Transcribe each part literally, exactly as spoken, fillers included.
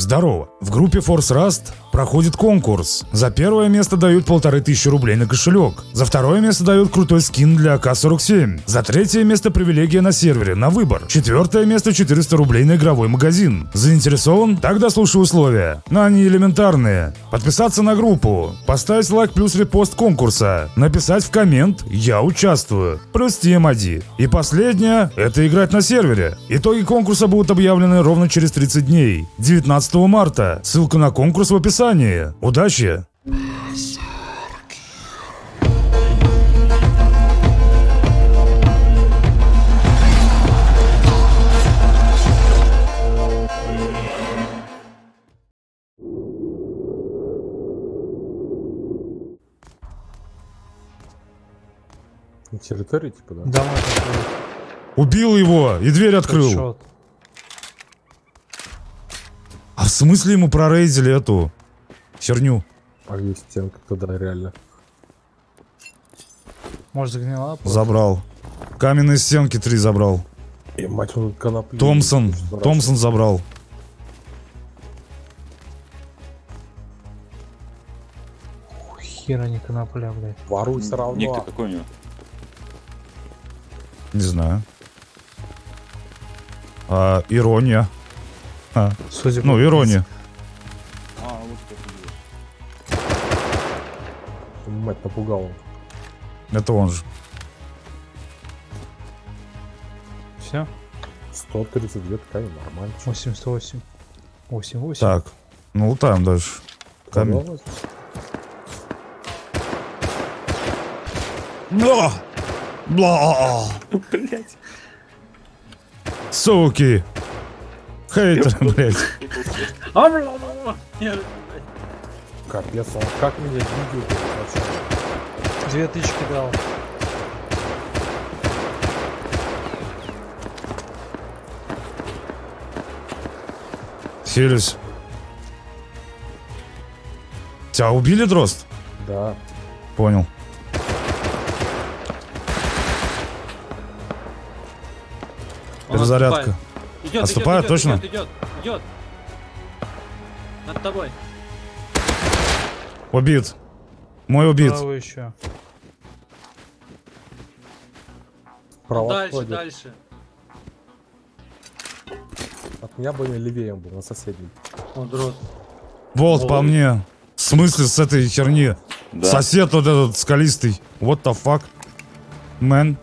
Здорово! В группе Force Rust проходит конкурс. За первое место дают полторы тысячи рублей на кошелек. За второе место дают крутой скин для А К сорок семь. За третье место привилегия на сервере, на выбор. Четвертое место четыреста рублей на игровой магазин. Заинтересован? Тогда слушай условия. Но они элементарные. Подписаться на группу, поставить лайк плюс репост конкурса, написать в коммент «Я участвую» плюс Т М один. И последнее — это играть на сервере. Итоги конкурса будут объявлены ровно через тридцать дней, девятнадцатого марта. Ссылка на конкурс в описании. Удачи! Территории типа, да? Да. Убил его и дверь открыл. Шот. А в смысле ему прорейзили эту черню? А есть стенка туда реально. Может, загнила? Забрал. Каменные стенки три забрал. И, мать, он конопли. Томпсон. Томпсон забрал. Хера не конопля, блядь. Воруй сразу. Никто какой у него. Не знаю. А, ирония. А, судя ну, ирония. А, вот мать, напугал. Это он же. Все? сто тридцать две ткани, нормально. восемьдесят восемь. восемьдесят восемь. Так, ну лутаем дальше. Камень. Но! Бла! Блять. Суки. Хейтер, блять. Капец, он как меня видел? Две тычки дал. Силюсь. Тебя убили, Дрозд? Да. Понял. Перезарядка. Идет, отступает, идет, точно? Идет, идет, идет. Над тобой. Убит. Мой убит. Право еще. Право дальше, ходит. Дальше. От меня бы левее он был, на соседнем. Болт по мне. В смысле с этой херни? Да. Сосед вот этот скалистый. What the fuck, man.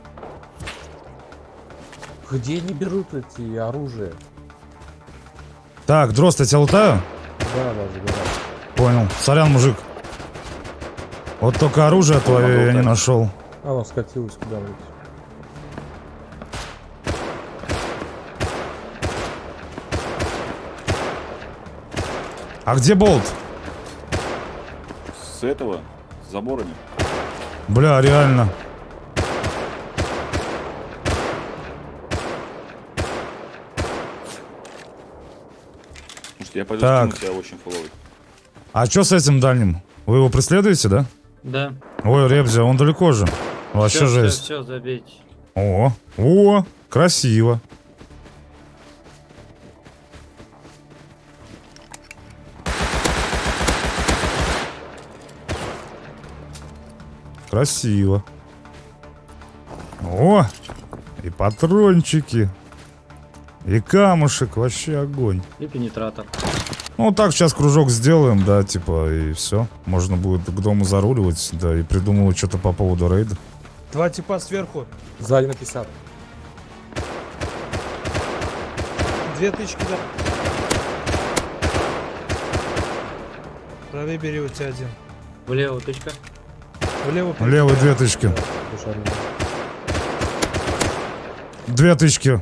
Где они берут эти оружия? Так, Дрозд, я тебя лутаю? Да, даже, да. Понял. Сорян, мужик. Вот только оружие твое я не нашел. Оно скатилось куда-нибудь. А где болт? С этого, с заборами. Бля, реально. Я пойду скину тебя очень фуловый. А что с этим дальним? Вы его преследуете, да? Да. Ой, Ребзя, он далеко же. Вообще все, жесть. Все, все, забейте. О, о, красиво. Красиво. О, и патрончики. И камушек, вообще огонь. И пенетратор. Ну так, сейчас кружок сделаем, да, типа, и все. Можно будет к дому заруливать, да, и придумывать что-то по поводу рейда. Два типа сверху. Сзади на пятьдесят. Две тычки, да. Правее бери, у тебя один. Влево тычка. Влево, влево две тычки. Две тычки.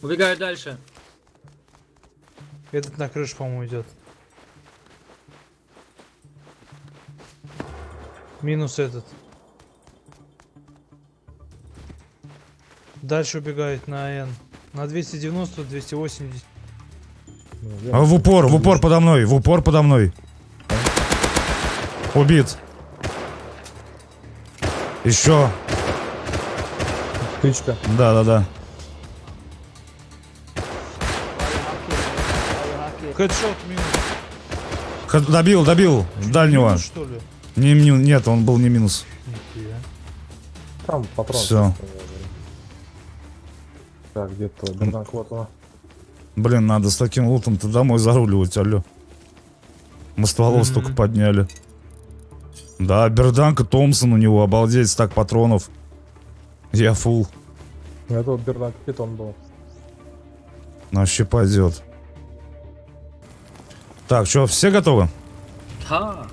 Убегаю дальше. Этот на крышу, по-моему, идет. Минус этот. Дальше убегает на Н. На двести девяносто, двести восемьдесят. А в упор, в упор подо мной, в упор подо мной. Убит. Еще. Тычка. Да, да, да. Хедшот минус. Добил, добил. Чуть дальнего. Минус, что ли? Не, не, нет, он был не минус. Там попробуй. Все. Так, где-то. Вот блин, надо с таким лутом-то домой заруливать, алло. Мы стволов mm-hmm. столько подняли. Да, берданка Томпсон у него, обалдеть, так патронов. Я фул. Это вот берданка питон был. Вообще пойдет. Так, что, все готовы? Да.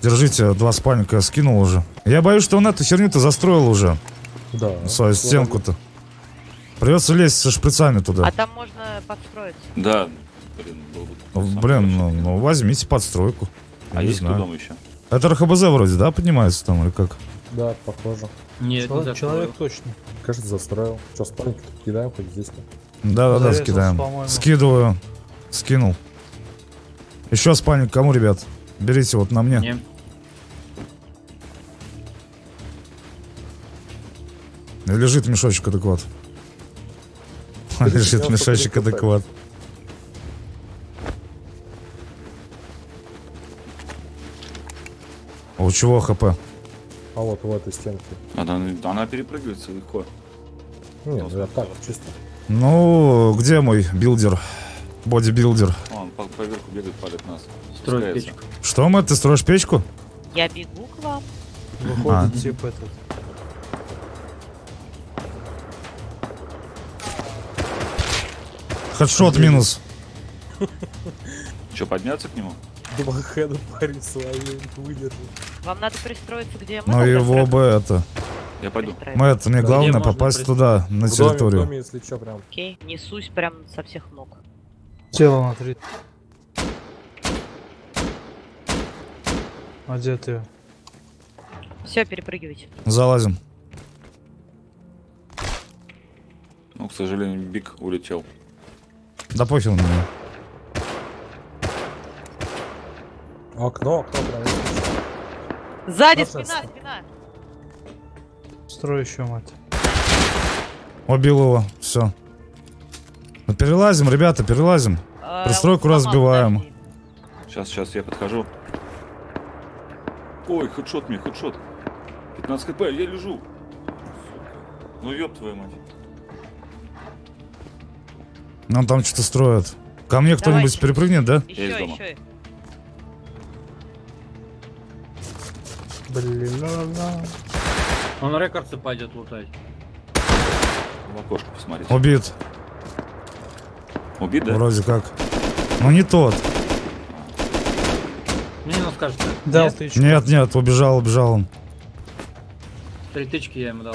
Держите, два спальника я скинул уже. Я боюсь, что он эту херню-то застроил уже. Да. Свою стенку-то. Придется лезть со шприцами туда. А там можно подстроить. Да. Блин, был бы ну, блин ну, ну возьмите подстройку. А я есть кто дома еще? Это РХБЗ вроде, да, поднимается там или как? Да, похоже. Нет, человек, не человек точно. Кажется, застроил. Что, спальники кидаем хоть здесь-то? Да-да-да, скидаем. Скидываю. Скинул. Еще спальник кому, ребят? Берите вот на мне. Не. Лежит мешочек адекват. Лежит мешочек адекват. А у чего ХП? А вот в этой стенке. Она, она перепрыгивается легко. Нет, я так, чисто. Ну, где мой билдер? Бодибилдер. Он по поверху бегает, палит нас. Строит печку. Что, Мэтт, ты строишь печку? Я бегу к вам. Выходит а. тип этот. Хедшот минус. Че, подняться к нему? Дубохэда парень славен, выдержал. Вам надо пристроиться, где я могу. Ну его бы это. Я пойду. Мэтт, мне да, главное попасть пристро... туда, на в территорию. Доме, в доме, если чё, прям. Окей, несусь прям со всех ног. Тело на три. А где ты? Все, перепрыгивайте. Залазим. Ну, к сожалению, Биг улетел. Да пофиг на меня. Окно, окно прям. Сзади, спина, спина. Строю еще, мать. Убил его, все. Ну, перелазим, ребята, перелазим. А, пристройку разбиваем. Сейчас, сейчас, я подхожу. Ой, хедшот мне, хедшот. пятнадцать хп, я лежу. Ну ёб твою мать. Нам там что-то строят. Ко мне кто-нибудь перепрыгнет, да? Еще, я из дома. Еще. Блин, ладно. Он рекорды пойдет лутать. В окошко посмотрите. Убит. Убит, да? Вроде как. Но не тот. Мне он скажет. Да, нет, тычку. Нет, нет, убежал, убежал он. Три тычки я ему дал.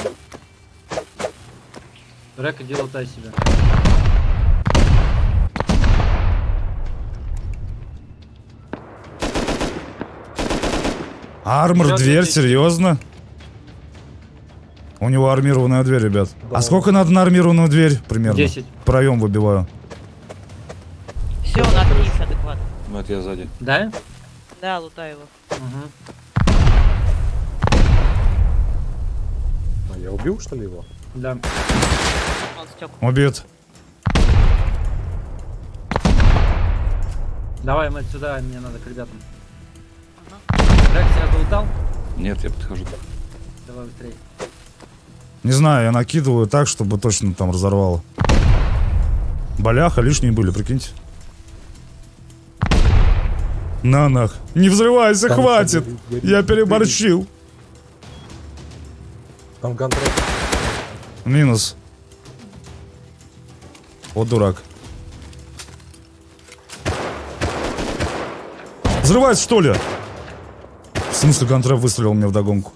Река, иди лутай себя. Армор, дверь, серьезно? У него армированная дверь, ребят. Да. А сколько надо на армированную дверь? Примерно. десять. Проем выбиваю. Все, он отвис адекватно. Вот я сзади. Да? Да, лутаю его. Угу. А я убил, что ли, его? Да. Он стек. Убит. Давай, мы сюда, мне надо к ребятам. Рек тебя долутал? Нет, я подхожу. Давай быстрее. Не знаю, я накидываю так, чтобы точно там разорвало. Боляха, лишние были, прикиньте. На нах. Не взрывайся, там хватит! Горит, горит, я переборщил. Там контроль. Минус. Вот дурак. Взрывается, что ли? В смысле, контра выстрелил мне вдогонку.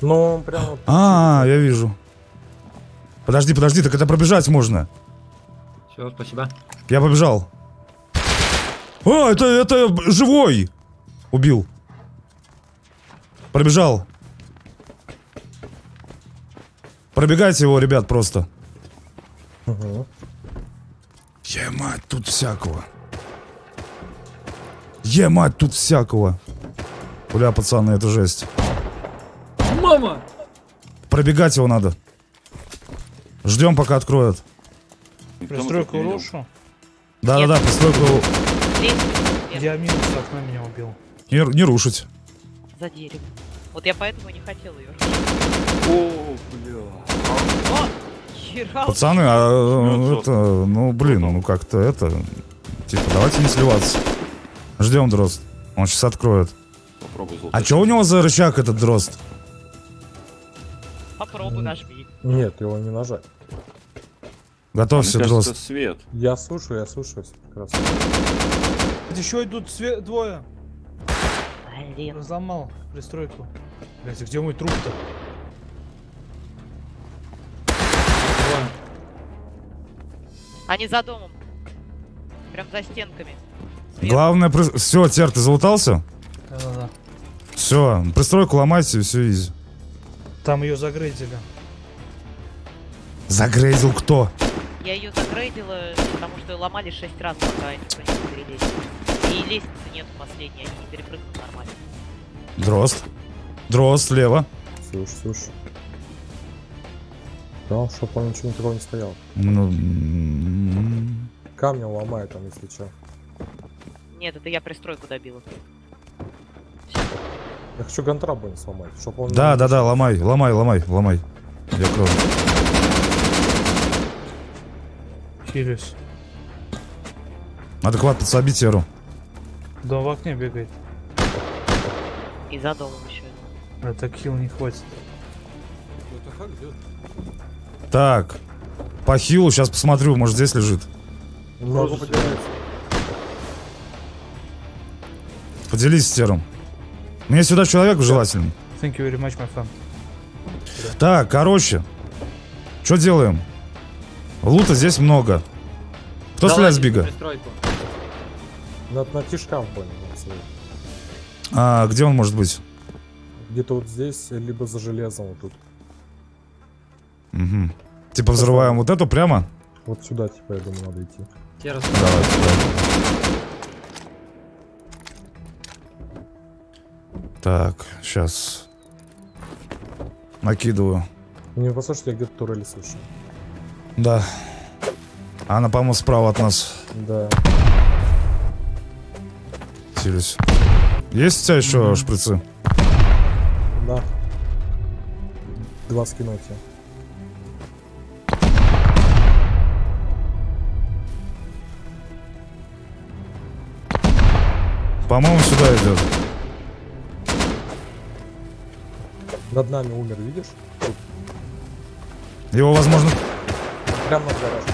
Ну, он прямо... А, я вижу. Подожди, подожди, так это пробежать можно. Все, спасибо. Я побежал. О, это, это живой! Убил. Пробежал. Пробегайте его, ребят, просто. Угу. Е-мать, тут всякого. Е-мать, тут всякого. Бля, пацаны, это жесть. Мама! Пробегать его надо. Ждем, пока откроют. Пристройку рушу? Да-да-да, пристройку Здесь. Я минус окна меня убил. Не, не рушить. За деревом. Вот я поэтому не хотел ее рушить. О, бля. О, пацаны, а это, ну блин, ну как-то это. Типа, давайте не сливаться. Ждем Дрозд. Он сейчас откроет. Попробуй, а что у него за рычаг этот Дрозд? Попробуй, нажми. Нет, его не нажать. Готовься, Дрозд. Свет. Я слушаю, я слушаю. Все прекрасно. Еще идут све... двое. Блин. Разломал пристройку. Блять, где мой труп-то? Они за домом. Прям за стенками. Свет. Главное, при... все, Тер, ты залутался? Да, да, да. Все, пристройку ломайте, все изи. Там ее загрейдили. Загрейдил кто? Я ее загрейдила, потому что ее ломали шесть раз, пока они не перелезли. И лестницы нет последней, они не перепрыгнут нормально. Дрозд. Дрозд, слева. Слушай, слушай. Да, чтоб он ничего такого не стоял. Ну... Камня ломает там, если что. Нет, это я пристройку добила. Я хочу гантрабу не сломать, чтоб он... Да, да, да, ломай, ломай, ломай, ломай. Я кровь. Хилюсь. Адекватно подсоби Теру. Дом в окне бегает. И за домом еще. А так хил не хватит. Так. По хилу сейчас посмотрю, может здесь лежит. Могу поделиться. Поделись с Тером. Мне сюда человеку желательно. Thank you very much, my friend. Так, короче. Что делаем? Лута здесь много. Кто стреляет с бига? Надо на тишкам, понял. А где он может быть? Где-то вот здесь, либо за железом вот тут. Угу. Типа взрываем вот эту прямо? Вот сюда, типа, я думаю, надо идти. Давай сюда. Так, сейчас накидываю. Не послушайте, я где-то турели слышу. Да. Она, по-моему, справа от нас. Да. Силюсь. Есть у тебя еще mm-hmm. шприцы? Да. Два скину тебе. По-моему, сюда идет. Над нами умер, видишь? Его, возможно... Прямо в гараж.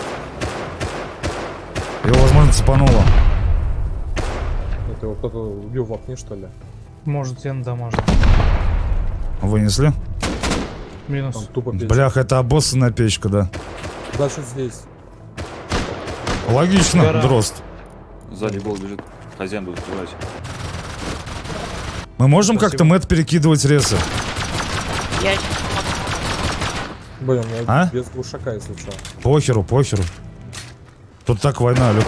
Его, возможно, цепануло. Это его кто-то убил в окне, что ли? Может, я надамажу. Вынесли? Минус. Там тупо печка. Блях, это обоссанная печка, да. Дальше здесь. Логично, гора. Дрозд. Сзади гол бежит. Хозяин будет убивать. Мы можем как-то мэт перекидывать ресы? Я... Блин, я а? Без глушака, если что. Похеру, похеру. Тут так война, Люк.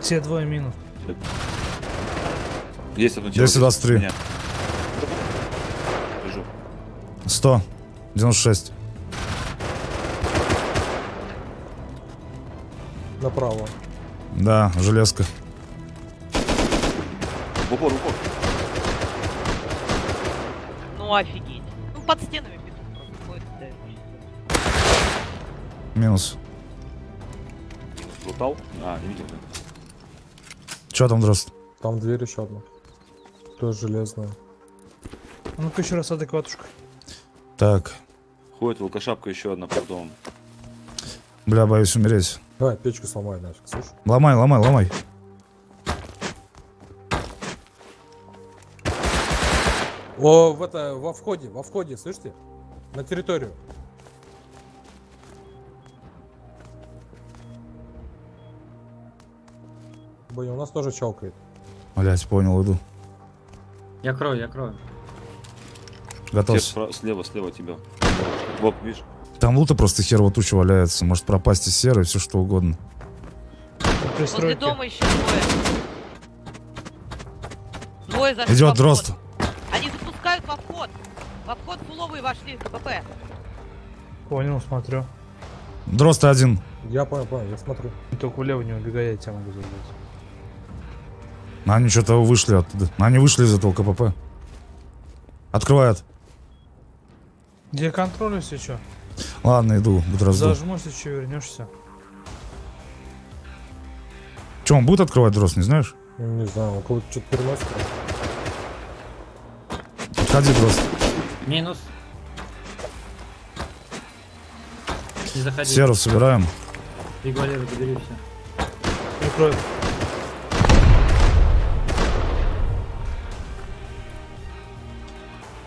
Все двое минус. Есть одно тело. десять двадцать три. сто. девяносто шесть. Направо. Да, железка. В упор, в упор. Ну офигеть. Под стенами бегут. Минус. Лутал? А, не видел. Че там, Дрозд? Там дверь еще одна. Тоже железная. А ну-ка еще раз адекватушка. Так. Ходит волкошапка еще одна под домом. Бля, боюсь умереть. Давай, печку сломай нафиг, слышишь? Ломай, ломай, ломай. О, в это, во входе, во входе, слышите? На территорию. Блин, у нас тоже чалкает. Блять, понял, иду. Я крою, я крою. Готов. Слева, слева тебя. Вот, видишь? Там лута просто херова туча валяется. Может пропасть из серы, все что угодно. Возле дома еще двое. Двое зашли. Идет Дрозд. Во вход. Во вход пуловые вошли в КПП. Понял, смотрю. Дрозд один. Я понял, понял, я смотрю. Только влево не убегай, я тебя могу забрать. Они что-то вышли оттуда. Они вышли из этого КПП. Открывают. Я контролю, если что. Ладно, иду, Дрозду. Зажмусь, если что, вернешься. Че, он будет открывать Дрозд, не знаешь? Не знаю, он кого-то что-то переносит. Подходи, Дрозд. Минус. Не заходи. Серу собираем. Регулярно добери все. Прикрой.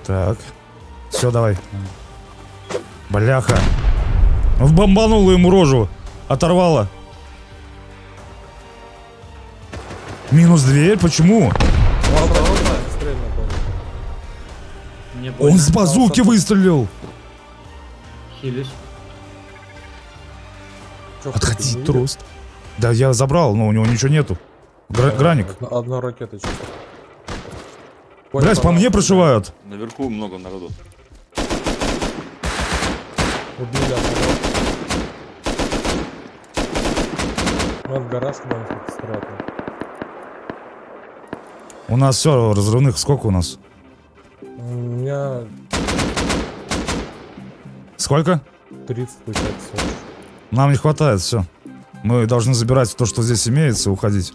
Так. Все, давай. Бляха. Вбомбануло ему рожу. Оторвало. Минус дверь? Почему? Он с базуки выстрелил. Хилюсь. Отходи, Дрозд. Да я забрал, но у него ничего нету. Гра граник. Одна, одна ракета. Блять, по мне прошивают. Наверху много народу. Убили одного. Он в гараж маленький, аккуратно. У нас все, разрывных сколько у нас? У меня... Сколько? тридцать, получается. Нам не хватает, все. Мы должны забирать то, что здесь имеется, и уходить.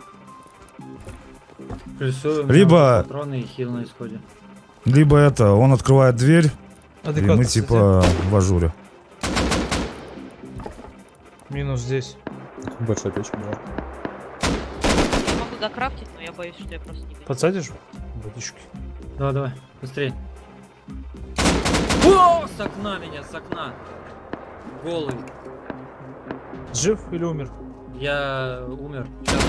Плюсуем, либо... Патроны и хил на исходе. Либо это, он открывает дверь, адекватно, и мы типа кстати. В ажуре. Минус здесь. Большая печь была. Я могу закрафтить, но я боюсь, что я просто не... Подсадишь? Бутышки. Давай, давай, быстрее. О, с окна меня, с окна. Голый. Жив или умер? Я умер. Сейчас.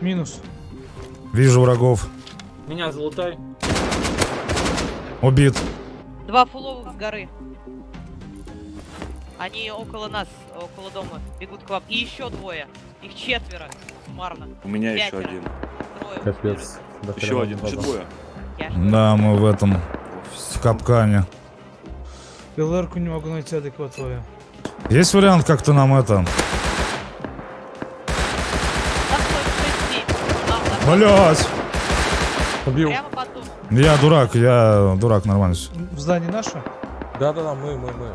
Минус. Вижу врагов. Меня залутай. Убит. Два фуловых с горы. Они около нас, около дома, бегут к вам. И еще двое. Их четверо. Суммарно. У меня Пятеро. еще один. Трое. Капец. Да еще один. Еще двое. Да, мы в этом. В капкане. ЛР-ку не могу найти адекватную. Есть вариант как-то нам это? Блять! Убил. Я дурак, я дурак, нормально. В здании наше? Да-да-да, мы, мы, мы.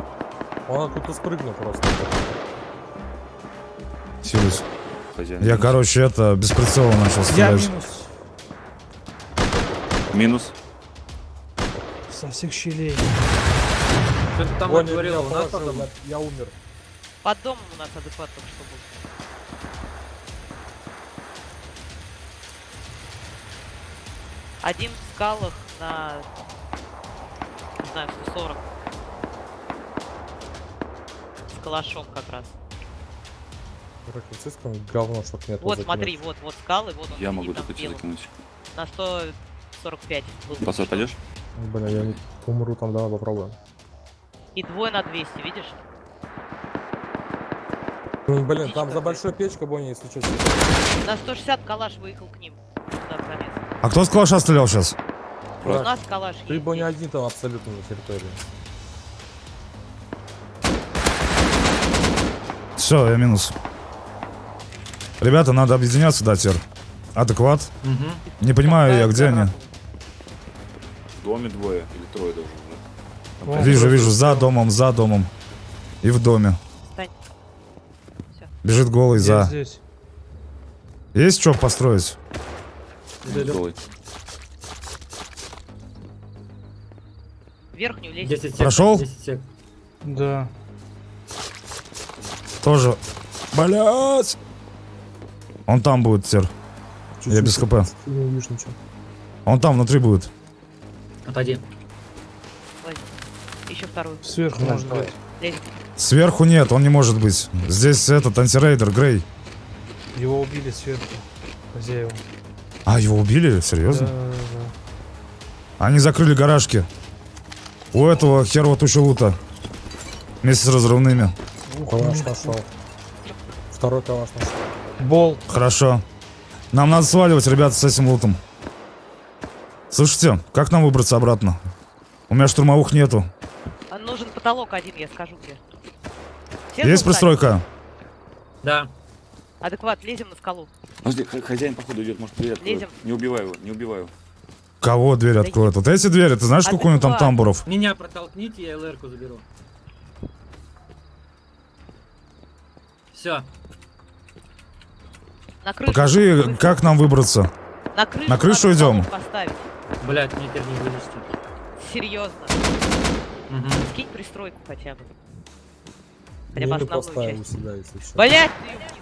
Он оттуда спрыгнул просто. Силюсь. Я, короче, это, без прицела начал стрелять. Я минус. Минус. Со всех щелей. Что ты там говорил? У нас потом... Я умер. Под домом у нас адекват только что был. Один в скалах на... Не знаю, сто сорок. С калашом как раз. Ракетистом говно, чтоб нет. Вот, смотри, вот, вот скалы, вот он. Я могу это закинуть. На сто сорок пять. Пацан, пойдешь? Блин, я не умру там, давай попробуем. И двое на двести, видишь? Блин, Видишь, там за большой печка, Бонни, если что. На сто шестьдесят калаш выехал к ним. Туда, а кто с калаша стрелял сейчас? У нас калаш есть. Ты, Бонни, один там абсолютно на территории. Все, я минус. Ребята, надо объединяться, да, тер. Адекват. Угу. Не понимаю Какая я, где они. В доме двое или трое даже. О, вижу, вижу, за домом, за домом. И в доме. Встань. Все. Бежит голый. Я за. Здесь. Есть что построить? Голый. Верхнюю лестницу. Прошел? Да. Тоже. Блять! Он там будет, сер. Чуть Я без хп. Он там внутри будет. Отойди. Еще вторую. Сверху да, может быть. Лезь. Сверху нет, он не может быть. Здесь этот антирейдер, Грей. Его убили сверху. Хозяева. А, его убили? Серьезно? Да, да, да. Они закрыли гаражки. У этого херва туча лута. Вместе с разрывными. Калаш нашел. Второй калаш нашел. Болт. Хорошо. Нам надо сваливать, ребята, с этим лутом. Слушайте, как нам выбраться обратно? У меня штурмовых нету. Нужен потолок один, я скажу тебе. Есть пристройка? Да. Адекват, лезем на скалу. Подожди, хозяин походу идет, может, дверь откроет. Лезем. Не убивай его, не убивай его. Кого дверь откроет? Вот эти двери, ты знаешь, сколько у него там тамбуров? Меня протолкните, я ЛР-ку заберу. Все. Покажи, как нам выбраться. На крышу, на крышу идем. Блять, мне теперь не вылезти. Серьезно. Угу. Скинь пристройку хотя бы. Хотя бы основную часть. Сюда, если что. Блять!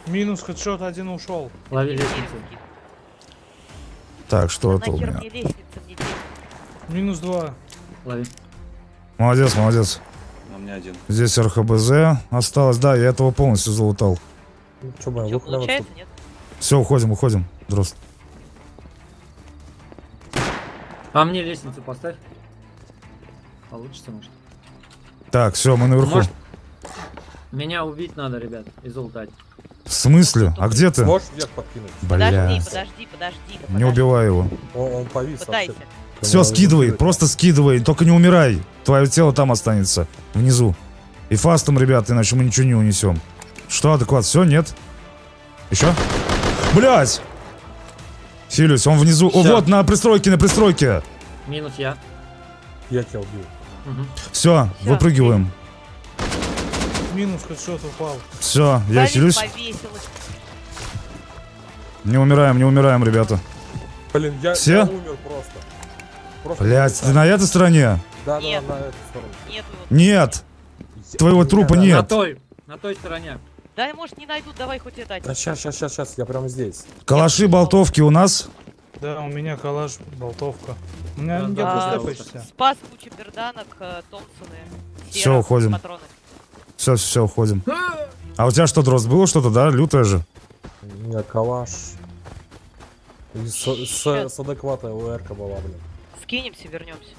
Минус хэдшот, один ушел. Лови лестницу. Так, что это у меня? Минус два. Лови. Молодец, молодец. У меня один. Здесь РХБЗ осталось. Да, я этого полностью залутал. Ну, что, бай, что, получается, нет? Все, уходим, уходим. Дрозд. А мне лестницу поставь. Получится, может. Так, все, мы наверху. Может, меня убить надо, ребят, и залутать. В смысле? А где ты? Можешь вверх подкинуть? Подожди, подожди, подожди. Не убивай его. Он, он повис. Пытайся. Все, скидывай, просто скидывай, только не умирай. Твое тело там останется, внизу. И фастом, ребят, иначе мы ничего не унесем. Что, адекват? Все, нет? Еще? Блять! Филюсь, он внизу. О, вот, на пристройке, на пристройке. Минус я. Я тебя убил. Угу. Все, все, выпрыгиваем. Минус хэдшот упал. Все, я Болит, хилюсь. Повесилась. Не умираем, не умираем, ребята. Блин, я, все? Я умер просто. просто Блять, ты на этой стороне? Да, нет. да, на этой стороне. Нет. Нет. Я... Твоего я... трупа да, нет. На той, на той стороне. Да, может, не найдут, давай хоть это. Да, сейчас, сейчас, сейчас, сейчас, я прямо здесь. Калаши, болтовки у нас? Да, у меня калаш, болтовка. У меня да, да, да, спас кучу берданок, Томпсоны. Все, уходим. Патроны. Все, все, все, уходим. А у тебя что, Дрозд, было что-то, да? Лютое же. У меня калаш. С, с, с адекватной УР-ка была, блин. Скинемся, вернемся.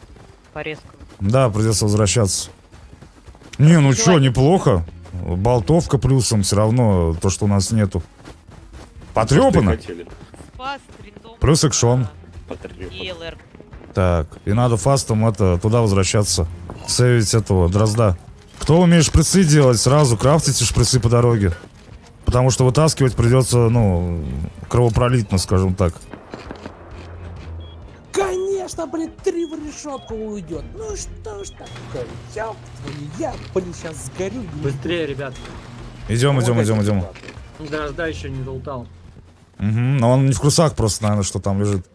Порезка. Да, придется возвращаться. Не, ну что, неплохо. Болтовка плюсом, все равно то, что у нас нету. Потрепано. Плюс экшон. Так, и надо фастом это туда возвращаться. Сейвить этого дрозда. Кто умеет шприцы делать, сразу крафтите шприцы по дороге. Потому что вытаскивать придется, ну, кровопролитно, скажем так. Конечно, блин, три в решетку уйдет. Ну что ж такое, ёп твою, я, блин, сейчас сгорю. Быстрее, ребят. Идем, идем, идем, идем. Дрозда еще не долутал. Угу, но он не в курсах просто, наверное, что там лежит.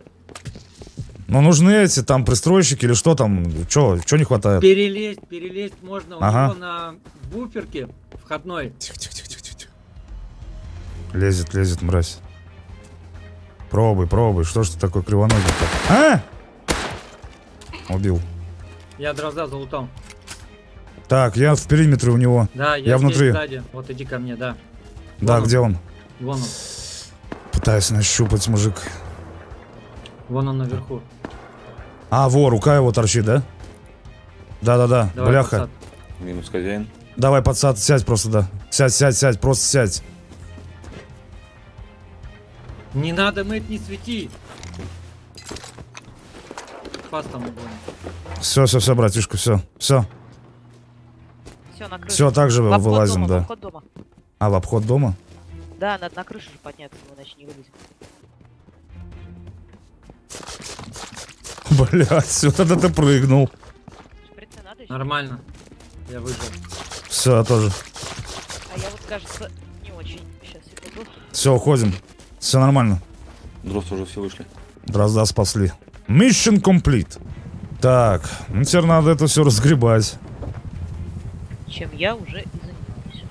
Но нужны эти там пристройщики или что там, чё, чё не хватает? Перелезть, перелезть можно ага. у него на буферке входной. Тихо, тихо, тихо, тихо, тихо. Лезет, лезет, мразь. Пробуй, пробуй, что ж ты такой кривоногий-то? А? Убил. Я дрозда залутал. Так, я в периметре у него. Да, я, я внутри. Сзади. Вот иди ко мне, да. Вон да, он. Где он? Вон он. Пытаюсь нащупать, мужик. Вон он наверху. А, во, рука его торчит, да? Да-да-да, бляха. Подсад. Минус хозяин. Давай, подсад, сядь просто, да. Сядь, сядь, сядь, просто сядь. Не надо мыть, не свети. Все, все, все, братишка, все, все. Все, на крышу. Все, так же вылазим, дома, да. В обход дома. А, в обход дома? Да, надо на крышу же подняться, иначе не вылезем. Блять, вот это ты прыгнул. Нормально. Я выжил. Все, я тоже. А я вот, кажется, не очень. Сейчас я пойду. Все, уходим. Все нормально. Дрозд уже все вышли. Дрозда спасли. Mission complete. Так, ну теперь надо это все разгребать. Чем я уже и занимаюсь.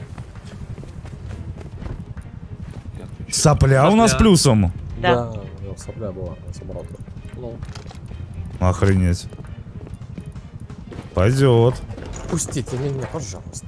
Сопля, сопля у нас плюсом. Да, да сопля была, я собрал. Лол. Охренеть. Пойдет. Пустите меня, пожалуйста.